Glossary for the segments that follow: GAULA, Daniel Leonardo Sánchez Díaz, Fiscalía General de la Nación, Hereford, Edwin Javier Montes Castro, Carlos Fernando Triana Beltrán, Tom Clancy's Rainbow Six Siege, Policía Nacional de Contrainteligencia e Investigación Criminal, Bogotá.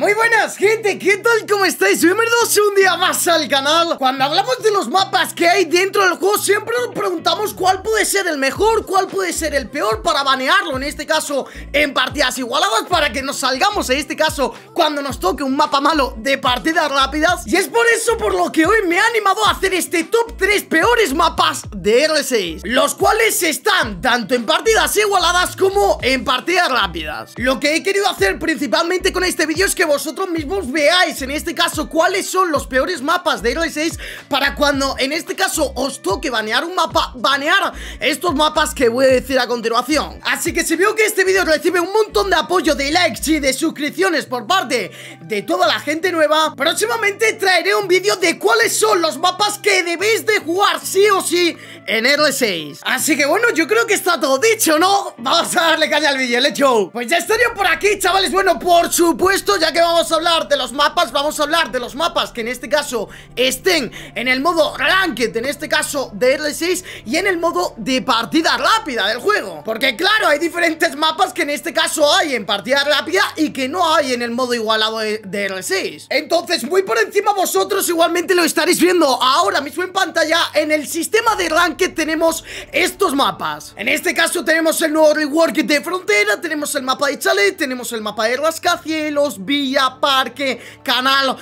Muy buenas, gente, ¿qué tal? ¿Cómo estáis? Bienvenidos un día más al canal. Cuando hablamos de los mapas que hay dentro del juego, siempre nos preguntamos cuál puede ser el mejor, cuál puede ser el peor para banearlo, en este caso en partidas igualadas, para que nos salgamos, en este caso, cuando nos toque un mapa malo de partidas rápidas. Y es por eso por lo que hoy me he animado a hacer este top 3 peores mapas de R6, los cuales están tanto en partidas igualadas como en partidas rápidas. Lo que he querido hacer principalmente con este vídeo es que vosotros mismos veáis, en este caso, cuáles son los peores mapas de R6, para cuando, en este caso, os toque banear un mapa, banear estos mapas que voy a decir a continuación. Así que si veo que este vídeo recibe un montón de apoyo, de likes y de suscripciones por parte de toda la gente nueva, próximamente traeré un vídeo de cuáles son los mapas que debéis de jugar sí o sí en R6. Así que bueno, yo creo que está todo dicho, ¿no? Vamos a darle caña al vídeo, let's go. Pues ya estaría por aquí, chavales. Bueno, por supuesto, ya que vamos a hablar de los mapas, vamos a hablar de los mapas que en este caso estén en el modo Ranked, en este caso de R6, y en el modo de partida rápida del juego. Porque claro, hay diferentes mapas que en este caso hay en partida rápida y que no hay en el modo igualado de R6. Entonces, muy por encima, vosotros igualmente lo estaréis viendo ahora mismo en pantalla. En el sistema de Ranked tenemos estos mapas. En este caso tenemos el nuevo rework de Frontera, tenemos el mapa de Chalet, tenemos el mapa de Rascacielos, Villa, Parque, Canal,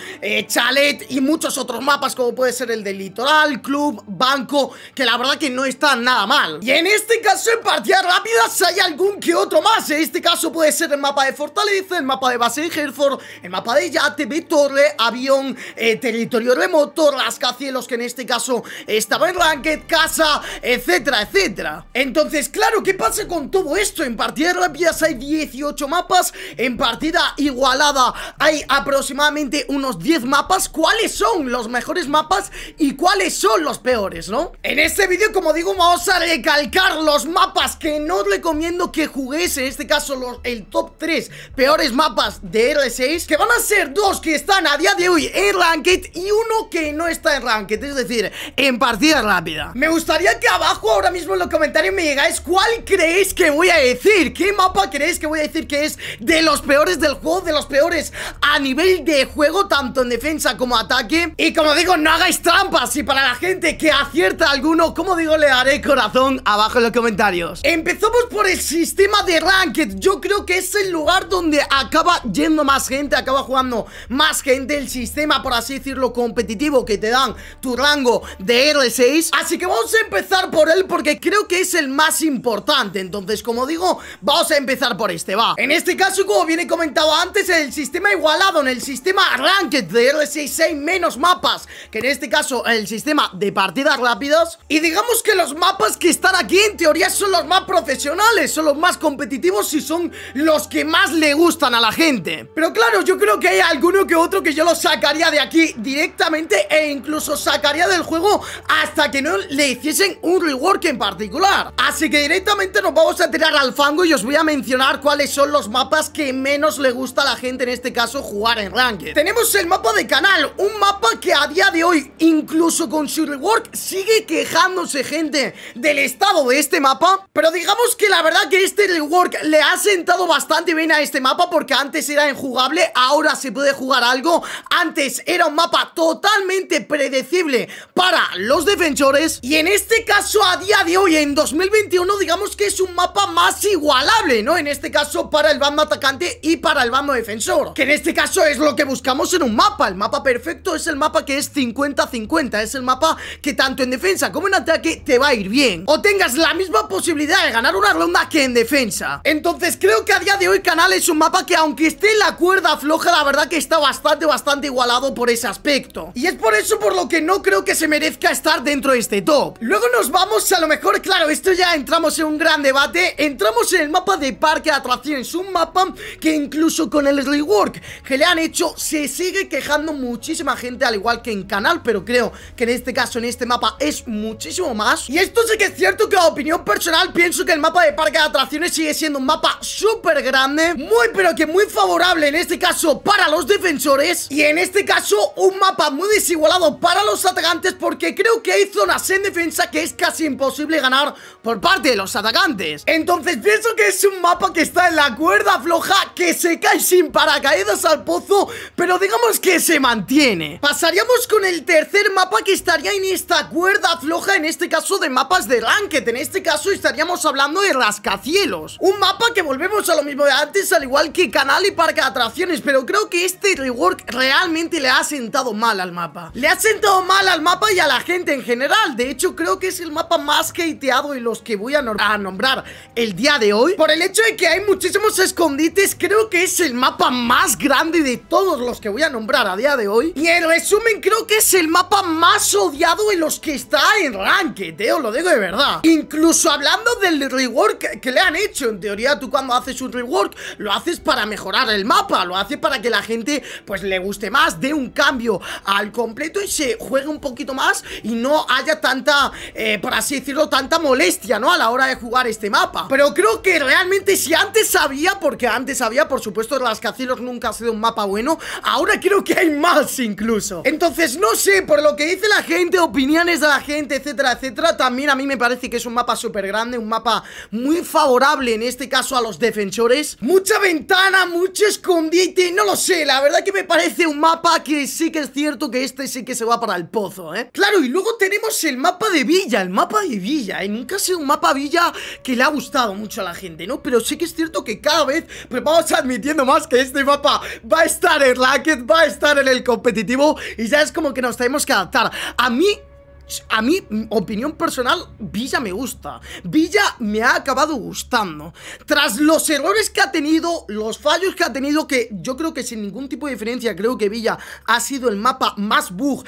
Chalet y muchos otros mapas, como puede ser el del Litoral, Club, Banco, que la verdad que no están nada mal. Y en este caso, en partidas rápidas, hay algún que otro más. En este caso puede ser el mapa de Fortaleza, el mapa de Base de Hereford, el mapa de Yate, de Torre, Avión, Territorio Remoto, Rascacielos, que en este caso estaba en Ranked, Casa, etcétera, etcétera. Entonces, claro, ¿qué pasa con todo esto? En partidas rápidas hay 18 mapas, en partida igualada hay aproximadamente unos 10 mapas. ¿Cuáles son los mejores mapas y cuáles son los peores, no? En este vídeo, como digo, vamos a recalcar los mapas que no os recomiendo que juguéis. En este caso, el top 3 peores mapas de R6, que van a ser dos que están a día de hoy en Ranked y uno que no está en Ranked, es decir, en partida rápida. Me gustaría que abajo, ahora mismo en los comentarios, me digáis cuál creéis que voy a decir, qué mapa creéis que voy a decir que es de los peores del juego, de los peores a nivel de juego, tanto en defensa como ataque. Y como digo, no hagáis trampas, y para la gente que acierta alguno, como digo, le daré corazón abajo en los comentarios. Empezamos por el sistema de Ranked. Yo creo que es el lugar donde acaba yendo más gente, acaba jugando más gente, el sistema, por así decirlo, competitivo que te dan tu rango de R6. Así que vamos a empezar por él, porque creo que es el más importante. Entonces, como digo, vamos a empezar por este, va. En este caso, como bien he comentado antes, el sistema igualado, en el sistema Ranked de R6 hay menos mapas que en este caso el sistema de partidas rápidas, y digamos que los mapas que están aquí en teoría son los más profesionales, son los más competitivos y son los que más le gustan a la gente. Pero claro, yo creo que hay alguno que otro que yo lo sacaría de aquí directamente, e incluso sacaría del juego hasta que no le hiciesen un rework en particular. Así que directamente nos vamos a tirar al fango y os voy a mencionar cuáles son los mapas que menos le gusta a la gente, en este caso, jugar en Ranked. Tenemos el mapa de Canal, un mapa que a día de hoy, incluso con su rework, sigue quejándose gente del estado de este mapa. Pero digamos que la verdad que este rework le ha sentado bastante bien a este mapa, porque antes era injugable, ahora se puede jugar algo. Antes era un mapa totalmente predecible para los defensores, y en este caso, a día de hoy, en 2021, digamos que es un mapa más igualable, ¿no? En este caso, para el bando atacante y para el bando defensor, que en este caso es lo que buscamos en un mapa. El mapa perfecto es el mapa que es 50-50, es el mapa que tanto en defensa como en ataque te va a ir bien, o tengas la misma posibilidad de ganar una ronda que en defensa. Entonces creo que a día de hoy Canal es un mapa que, aunque esté en la cuerda floja, la verdad que está bastante igualado por ese aspecto, y es por eso por lo que no creo que se merezca estar dentro de este top. Luego nos vamos a lo mejor, claro, esto ya entramos en un gran debate, entramos en el mapa de Parque de Atracciones, un mapa que incluso con el work que le han hecho se sigue quejando muchísima gente, al igual que en Canal, pero creo que en este caso, en este mapa, es muchísimo más. Y esto sí que es cierto que, a opinión personal, pienso que el mapa de Parque de Atracciones sigue siendo un mapa súper grande, muy pero que muy favorable en este caso para los defensores, y en este caso un mapa muy desigualado para los atacantes, porque creo que hay zonas en defensa que es casi imposible ganar por parte de los atacantes. Entonces pienso que es un mapa que está en la cuerda floja, que se cae sin paracaídas al al pozo, pero digamos que se mantiene. Pasaríamos con el tercer mapa, que estaría en esta cuerda floja, en este caso de mapas de ranked. En este caso estaríamos hablando de rascacielos. Un mapa que volvemos a lo mismo de antes, al igual que canal y parque de atracciones, pero creo que este rework realmente le ha sentado mal al mapa. Le ha sentado mal al mapa y a la gente en general. De hecho, creo que es el mapa más hateado y los que voy a nombrar el día de hoy, por el hecho de que hay muchísimos escondites. Creo que es el mapa más grande de todos los que voy a nombrar a día de hoy. Y en resumen, creo que es el mapa más odiado en los que está en ranked, os lo digo de verdad. Incluso hablando del rework que le han hecho, en teoría tú cuando haces un rework lo haces para mejorar el mapa, lo haces para que la gente pues le guste más, dé un cambio al completo y se juegue un poquito más y no haya tanta, por así decirlo, tanta molestia, ¿no?, a la hora de jugar este mapa. Pero creo que realmente, si antes había, porque antes había, por supuesto, rascacielos nunca ha sido un mapa bueno, ahora creo que hay más incluso. Entonces no sé, por lo que dice la gente, opiniones de la gente, etcétera, etcétera, también a mí me parece que es un mapa súper grande, un mapa muy favorable en este caso a los defensores. Mucha ventana, mucho escondite, no lo sé, la verdad que me parece un mapa que sí que es cierto que este sí que se va para el pozo, ¿eh? Claro, y luego tenemos el mapa de Villa, el mapa de Villa, ¿eh? Nunca ha sido un mapa Villa que le ha gustado mucho a la gente, ¿no? Pero sí que es cierto que cada vez, pero vamos admitiendo más que este mapa va a estar en ranked, va a estar en el competitivo, y ya es como que nos tenemos que adaptar. A mí, opinión personal, Villa me gusta. Villa me ha acabado gustando. Tras los errores que ha tenido, los fallos que ha tenido, que yo creo que sin ningún tipo de diferencia, creo que Villa ha sido el mapa más bug,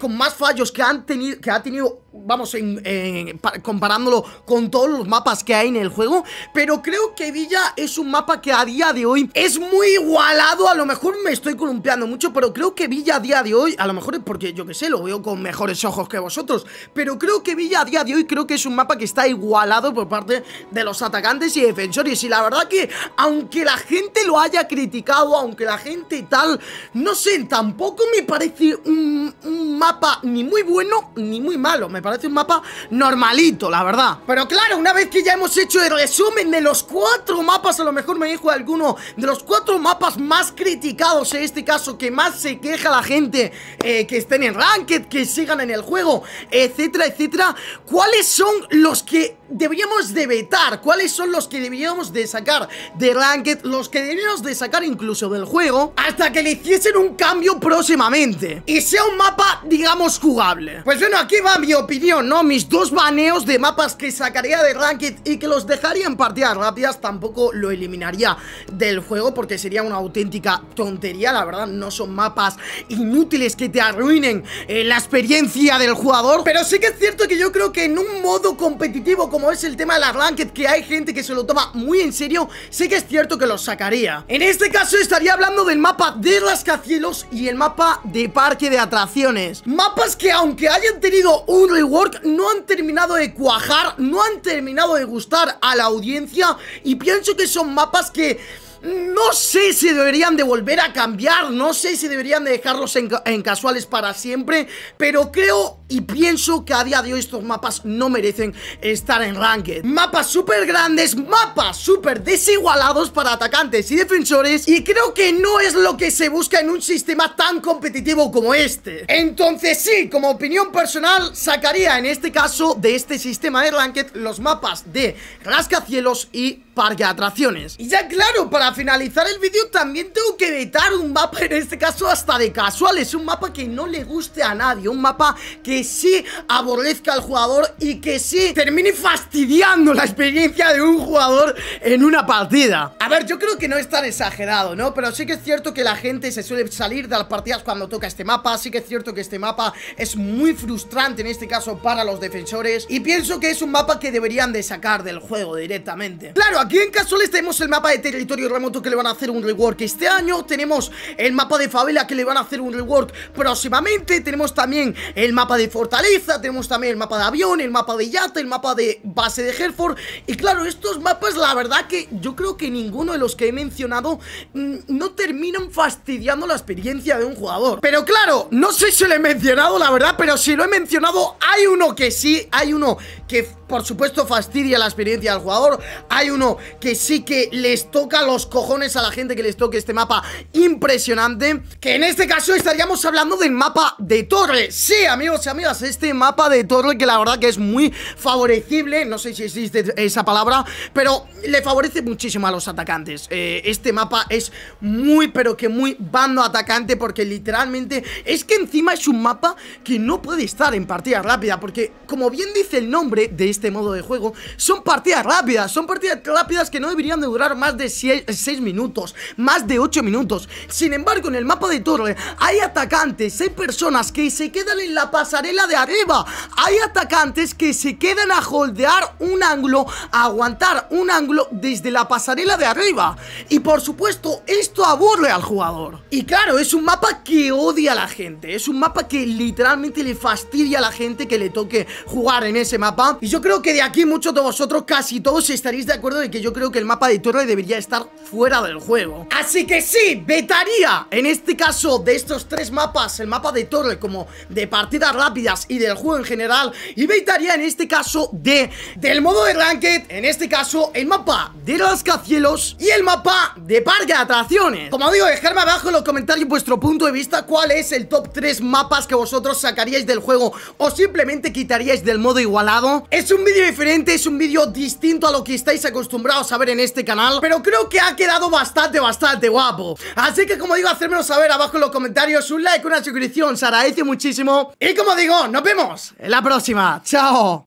con más fallos que ha tenido, vamos, comparándolo con todos los mapas que hay en el juego. Pero creo que Villa es un mapa que a día de hoy es muy igualado. A lo mejor me estoy columpiando mucho, pero creo que Villa a día de hoy, a lo mejor es porque, yo que sé, lo veo con mejores ojos que vosotros, pero creo que Villa a día de hoy creo que es un mapa que está igualado por parte de los atacantes y defensores. Y la verdad que, aunque la gente lo haya criticado, aunque la gente tal, no sé, tampoco me parece un mapa ni muy bueno ni muy malo. Me parece un mapa normalito, la verdad. Pero claro, una vez que ya hemos hecho el resumen de los cuatro mapas, a lo mejor me dijo alguno, de los cuatro mapas más criticados en este caso, que más se queja la gente, que estén en ranked, que sigan en el juego, etcétera, etcétera, ¿cuáles son los que deberíamos de vetar? ¿Cuáles son los que deberíamos de sacar de ranked? Los que deberíamos de sacar incluso del juego, hasta que le hiciesen un cambio próximamente y sea un mapa, digamos, jugable. Pues bueno, aquí va mi opinión, ¿no? Mis dos baneos de mapas que sacaría de ranked y que los dejaría en partidas rápidas. Tampoco lo eliminaría del juego porque sería una auténtica tontería, la verdad. No son mapas inútiles que te arruinen la experiencia del jugador, pero sí que es cierto que yo creo que en un modo competitivo como es el tema de la ranked, que hay gente que se lo toma muy en serio, sí que es cierto que los sacaría. En este caso estaría hablando del mapa de rascacielos y el mapa de parque de atracciones, mapas que aunque hayan tenido un rework, no han terminado de cuajar, no han terminado de gustar a la audiencia, y pienso que son mapas que no sé si deberían de volver a cambiar, no sé si deberían de dejarlos en casuales para siempre, pero creo y pienso que a día de hoy estos mapas no merecen estar en ranked. Mapas súper grandes, mapas súper desigualados para atacantes y defensores, y creo que no es lo que se busca en un sistema tan competitivo como este. Entonces sí, como opinión personal, sacaría en este caso de este sistema de ranked los mapas de rascacielos y parque de atracciones. Y ya claro, para finalizar el vídeo también tengo que vetar un mapa, en este caso hasta de casuales, un mapa que no le guste a nadie, un mapa que sí aborrezca al jugador y que sí termine fastidiando la experiencia de un jugador en una partida. A ver, yo creo que no es tan exagerado, ¿no? Pero sí que es cierto que la gente se suele salir de las partidas cuando toca este mapa. Sí que es cierto que este mapa es muy frustrante en este caso para los defensores, y pienso que es un mapa que deberían de sacar del juego directamente. Claro, aquí en casuales tenemos el mapa de territorio remoto que le van a hacer un rework este año, tenemos el mapa de favela que le van a hacer un rework próximamente, tenemos también el mapa de fortaleza, tenemos también el mapa de avión, el mapa de yate, el mapa de base de Hereford. Y claro, estos mapas la verdad que yo creo que ninguno de los que he mencionado no terminan fastidiando la experiencia de un jugador. Pero claro, no sé si lo he mencionado la verdad, pero si lo he mencionado, hay uno que sí, hay uno que por supuesto fastidia la experiencia al jugador. Hay uno que sí que les toca los cojones a la gente que les toque este mapa impresionante, que en este caso estaríamos hablando del mapa de torre. Sí, amigos y amigas, este mapa de torre que la verdad que es muy favorecible, no sé si existe esa palabra, pero le favorece muchísimo a los atacantes. Este mapa es muy, pero que muy bando atacante, porque literalmente es que encima es un mapa que no puede estar en partida rápida, porque como bien dice el nombre de este modo de juego, son partidas rápidas, que no deberían de durar más de 6 minutos, más de 8 minutos. Sin embargo, en el mapa de torre hay atacantes, hay personas que se quedan en la pasarela de arriba, hay atacantes que se quedan a holdear un ángulo, a aguantar un ángulo desde la pasarela de arriba, y por supuesto esto aburre al jugador. Y claro, es un mapa que odia a la gente, es un mapa que literalmente le fastidia a la gente que le toque jugar en ese mapa. Y yo creo que de aquí muchos de vosotros, casi todos, estaréis de acuerdo de que yo creo que el mapa de torre debería estar fuera del juego. Así que sí, vetaría en este caso de estos tres mapas, el mapa de torre como de partidas rápidas y del juego en general, y vetaría en este caso del modo de ranked, en este caso el mapa de rascacielos y el mapa de parque de atracciones. Como digo, dejadme abajo en los comentarios vuestro punto de vista, cuál es el top 3 mapas que vosotros sacaríais del juego o simplemente quitaríais del modo igualado. Es un vídeo diferente, es un vídeo distinto a lo que estáis acostumbrados a ver en este canal, pero creo que ha quedado bastante guapo. Así que como digo, hacérmelo saber abajo en los comentarios, un like, una suscripción, se agradece muchísimo. Y como digo, nos vemos en la próxima. Chao.